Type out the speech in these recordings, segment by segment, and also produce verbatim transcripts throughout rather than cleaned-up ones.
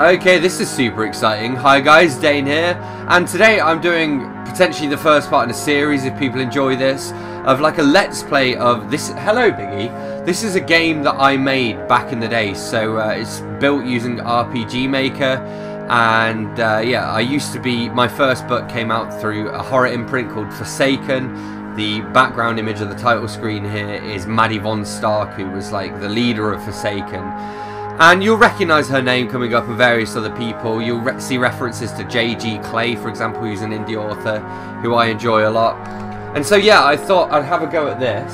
Okay, this is super exciting. Hi guys, Dane here, and today I'm doing potentially the first part in a series, if people enjoy this, of like a let's play of this. Hello Biggie, this is a game that I made back in the day, so uh, it's built using R P G Maker, and uh, yeah, I used to be, my first book came out through a horror imprint called Forsaken. The background image of the title screen here is Maddie Von Stark, who was like the leader of Forsaken. And you'll recognise her name coming up and various other people. You'll re see references to J G Clay, for example, who's an indie author who I enjoy a lot. And so yeah, I thought I'd have a go at this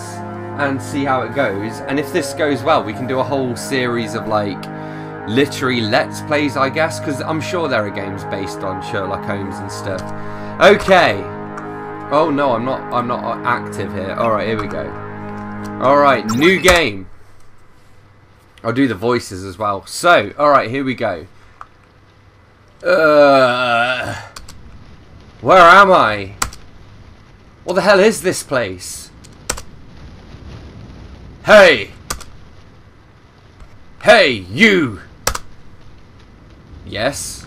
and see how it goes. And if this goes well, we can do a whole series of like literary let's plays, I guess, because I'm sure there are games based on Sherlock Holmes and stuff. Okay. Oh no, I'm not. I'm not active here. All right, here we go. All right, new game. I'll do the voices as well. So, alright, here we go. Uh, where am I? What the hell is this place? Hey! Hey, you! Yes?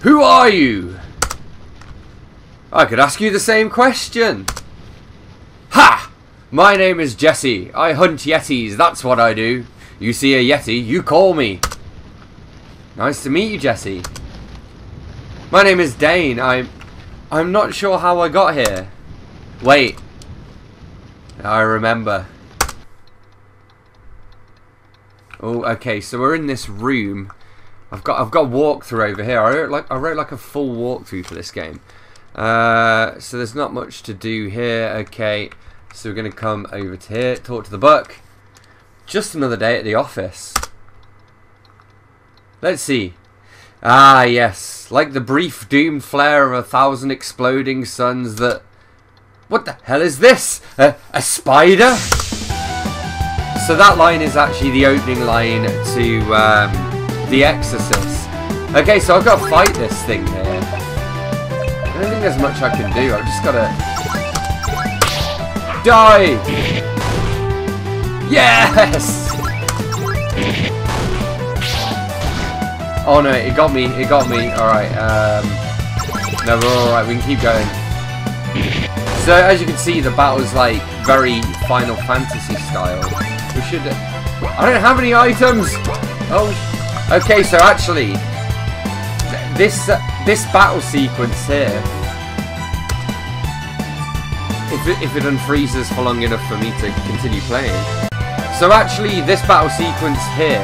Who are you? I could ask you the same question. Ha! My name is Jesse. I hunt yetis, that's what I do. You see a yeti, you call me. Nice to meet you, Jesse. My name is Dane. I'm I'm not sure how I got here. Wait. I remember. Oh, okay, so we're in this room. I've got I've got a walkthrough over here. I wrote like I wrote like a full walkthrough for this game. Uh so there's not much to do here, okay. So we're going to come over to here, talk to the book. Just another day at the office. Let's see. Ah, yes. Like the brief doomed flare of a thousand exploding suns that... What the hell is this? A, a spider? So that line is actually the opening line to um, The Exorcist. Okay, so I've got to fight this thing here. I don't think there's much I can do. I've just got to... Die! Yes! Oh no, it got me, it got me. Alright, um... no, we're alright, we can keep going. So, as you can see, the battle's like, very Final Fantasy style. We should... I don't have any items! Oh, okay, so actually... This, uh, this battle sequence here... If it, if it unfreezes for long enough for me to continue playing. So actually, this battle sequence here,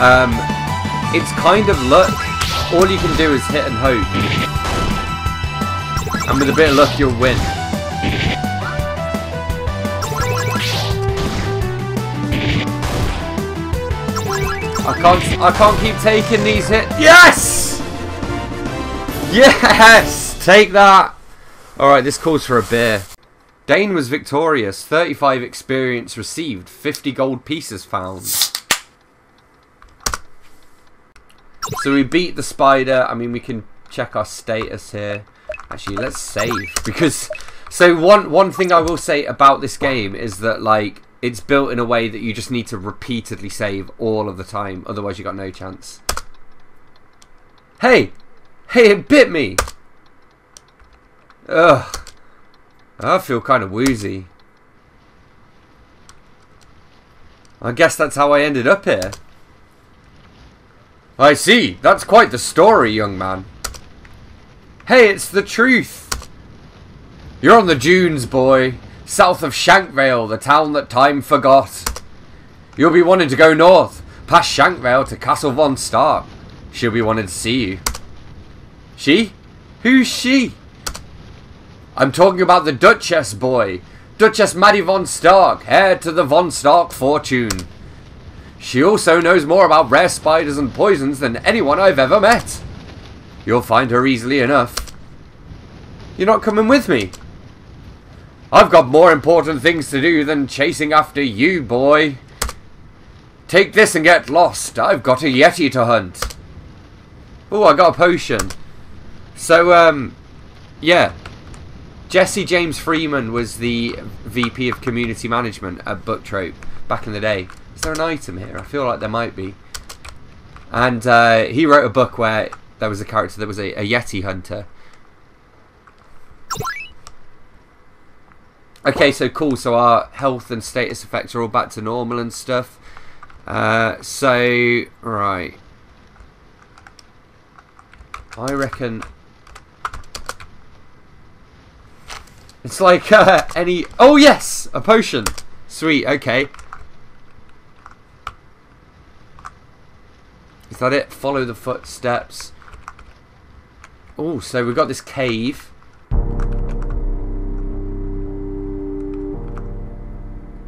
um, it's kind of luck. All you can do is hit and hope. And with a bit of luck, you'll win. I can't, I can't keep taking these hits. Yes! Yes! Take that! Alright, this calls for a beer. Dane was victorious. thirty-five experience received. fifty gold pieces found. So we beat the spider. I mean, we can check our status here. Actually, let's save. Because, so one, one thing I will say about this game is that, like, it's built in a way that you just need to repeatedly save all of the time. Otherwise, you got no chance. Hey! Hey, it bit me! Ugh. I feel kind of woozy. I guess that's how I ended up here. I see. That's quite the story, young man. Hey, it's the truth. You're on the dunes, boy. South of Shankvale, the town that time forgot. You'll be wanting to go north, past Shankvale to Castle von Stark. She'll be wanting to see you. She? Who's she? I'm talking about the Duchess, boy. Duchess Maddie Von Stark, heir to the Von Stark fortune. She also knows more about rare spiders and poisons than anyone I've ever met. You'll find her easily enough. You're not coming with me? I've got more important things to do than chasing after you, boy. Take this and get lost. I've got a yeti to hunt. Oh, I got a potion. So, um, yeah. Jesse James Freeman was the V P of Community Management at Booktrope back in the day. Is there an item here? I feel like there might be. And uh, he wrote a book where there was a character that was a, a Yeti hunter. Okay, so cool. So our health and status effects are all back to normal and stuff. Uh, so, right. I reckon... It's like uh, any... Oh, yes! A potion. Sweet, okay. Is that it? Follow the footsteps. Oh, so we've got this cave.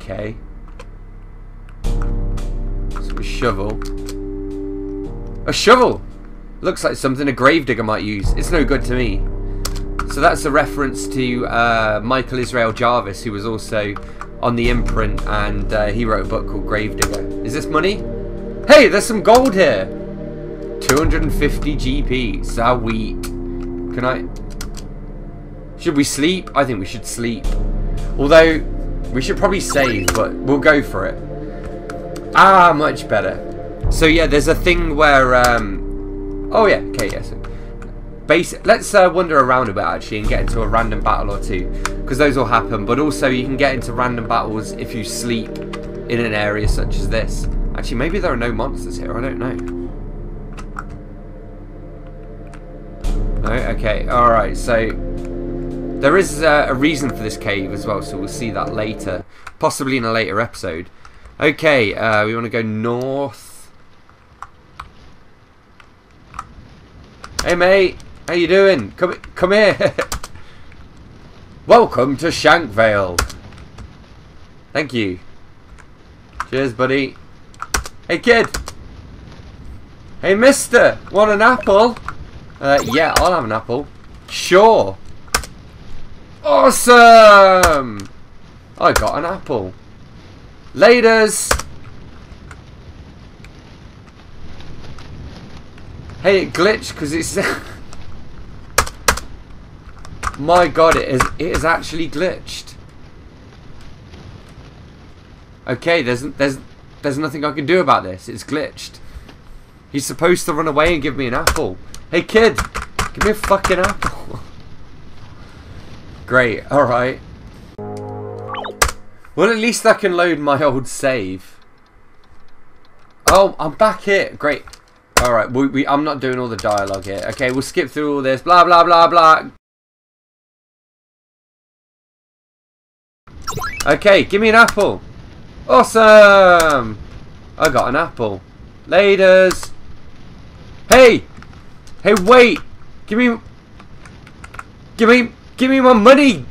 Okay. So a shovel. A shovel! Looks like something a gravedigger might use. It's no good to me. So that's a reference to uh, Michael Israel Jarvis, who was also on The Imprint, and uh, he wrote a book called Gravedigger. Is this money? Hey, there's some gold here! two hundred fifty G P. So weak. Can I... Should we sleep? I think we should sleep. Although, we should probably save, but we'll go for it. Ah, much better. So yeah, there's a thing where... Um, Oh yeah, okay, yeah, so basic. Let's uh, wander around a bit actually and get into a random battle or two, because those will happen, but also you can get into random battles if you sleep in an area such as this. Actually, maybe there are no monsters here, I don't know. No? Okay, alright, so there is uh, a reason for this cave as well, so we'll see that later, possibly in a later episode. Okay, uh, we want to go north. Hey mate, how you doing? Come, come here. Welcome to Shankvale. Thank you. Cheers, buddy. Hey kid. Hey mister, want an apple? Uh, yeah, I'll have an apple. Sure. Awesome. I got an apple. Laters. Hey, it glitched because it's... My god, it is, it is actually glitched. Okay, there's, there's, there's nothing I can do about this. It's glitched. He's supposed to run away and give me an apple. Hey, kid. Give me a fucking apple. Great, alright. Well, at least I can load my old save. Oh, I'm back here. Great. Alright, we, we, I'm not doing all the dialogue here. Okay, we'll skip through all this. Blah, blah, blah, blah. Okay, give me an apple. Awesome. I got an apple. Laters. Hey. Hey, wait. Give me... Give me... Give me my money.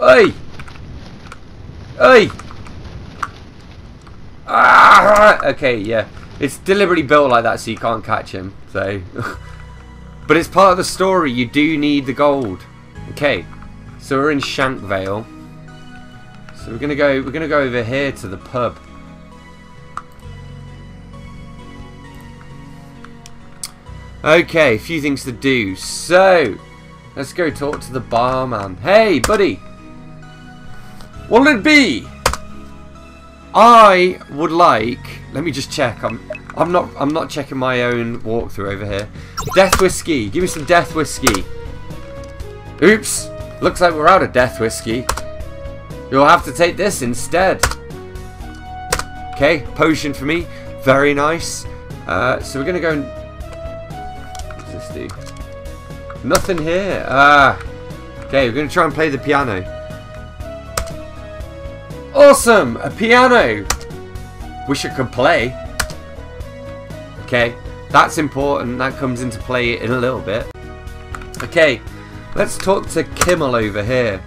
Oi. Oi. Ah, okay, yeah, it's deliberately built like that so you can't catch him, so but it's part of the story. You do need the gold. Okay, so we're in Shankvale, so we're gonna go we're gonna go over here to the pub. Okay, a few things to do, so let's go talk to the barman. Hey buddy, what'll it be? I would like, let me just check. I'm I'm not I'm not checking my own walkthrough over here. Death whiskey. Give me some death whiskey. Oops. Looks like we're out of death whiskey. You'll have to take this instead. Okay, potion for me. Very nice. Uh, so we're gonna go and what's this do? Nothing here. Ah. Uh, okay, we're gonna try and play the piano. Awesome! A piano! Wish it could play. Okay, that's important. That comes into play in a little bit. Okay, let's talk to Kimmel over here.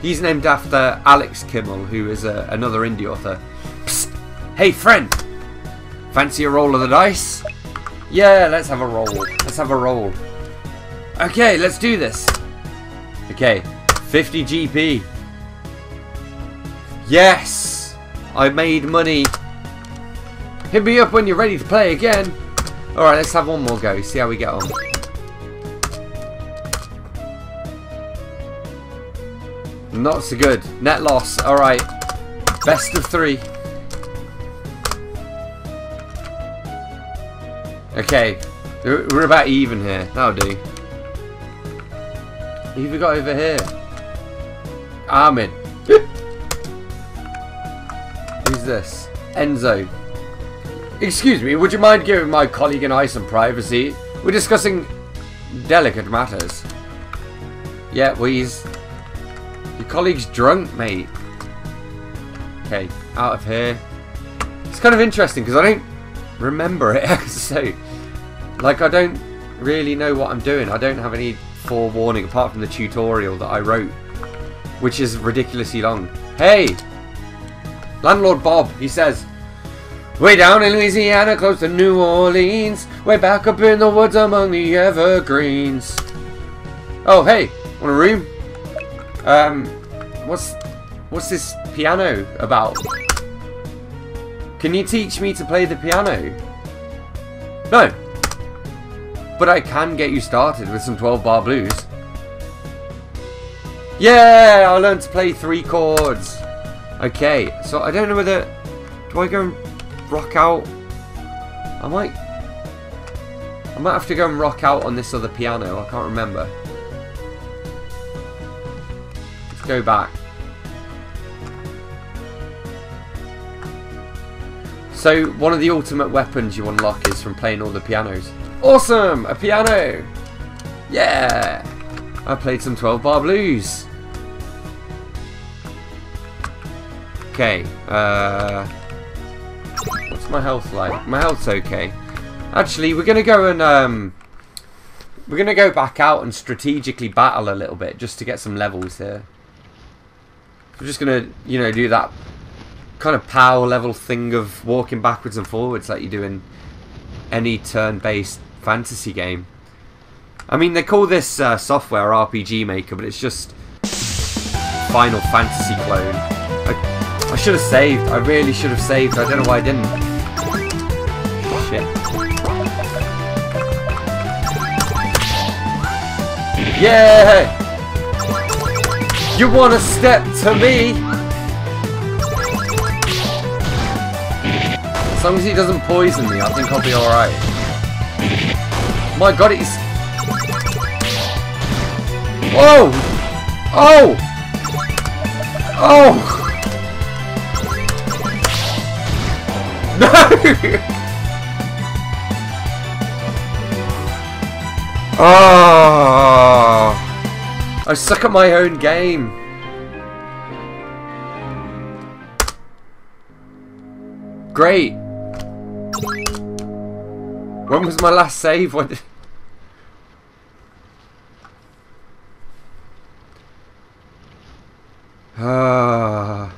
He's named after Alex Kimmel, who is a, another indie author. Psst! Hey friend! Fancy a roll of the dice? Yeah, let's have a roll. Let's have a roll. Okay, let's do this. Okay, fifty G P. Yes! I made money. Hit me up when you're ready to play again. Alright, let's have one more go. See how we get on. Not so good. Net loss. Alright. Best of three. Okay, we're about even here. That'll do. Who have we got over here? Armin. Who's this? Enzo. Excuse me, would you mind giving my colleague and I some privacy? We're discussing delicate matters. Yeah, well, he's... Your colleague's drunk, mate. Okay, out of here. It's kind of interesting because I don't remember it. So, like, I don't really know what I'm doing. I don't have any forewarning apart from the tutorial that I wrote, which is ridiculously long. Hey! Landlord Bob, he says... Way down in Louisiana, close to New Orleans. Way back up in the woods among the evergreens. Oh, hey. Want a room? Um, what's what's this piano about? Can you teach me to play the piano? No. But I can get you started with some twelve bar blues. Yeah, I learned to play three chords. Okay, so I don't know whether... Do I go and... rock out? I might I might have to go and rock out on this other piano. I can't remember. Let's go back. So one of the ultimate weapons you unlock is from playing all the pianos. Awesome! A piano! Yeah! I played some twelve bar blues. Okay, uh... what's my health like? My health's okay. Actually, we're gonna go and um, we're gonna go back out and strategically battle a little bit just to get some levels here. We're just gonna, you know, do that kind of power level thing of walking backwards and forwards like you do in any turn-based fantasy game. I mean, they call this uh, software R P G Maker, but it's just Final Fantasy clone. I I should have saved. I really should have saved. I don't know why I didn't. Shit. Yeah! You wanna step to me? As long as he doesn't poison me, I think I'll be alright. My god, it's... Oh! Oh! Oh! No! Oh, I suck at my own game. Great. When was my last save? When did... uh.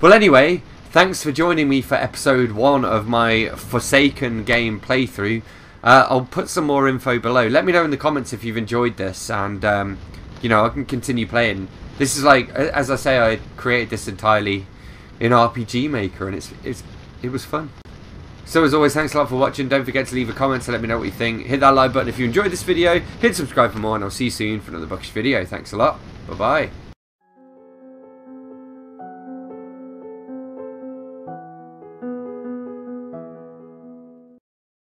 Well, anyway. Thanks for joining me for episode one of my Forsaken game playthrough. Uh, I'll put some more info below. Let me know in the comments if you've enjoyed this, and um, you know, I can continue playing. This is like, as I say, I created this entirely in R P G Maker, and it's it's it was fun. So as always, thanks a lot for watching. Don't forget to leave a comment to let me know what you think. Hit that like button if you enjoyed this video. Hit subscribe for more, and I'll see you soon for another Bookish video. Thanks a lot. Bye bye.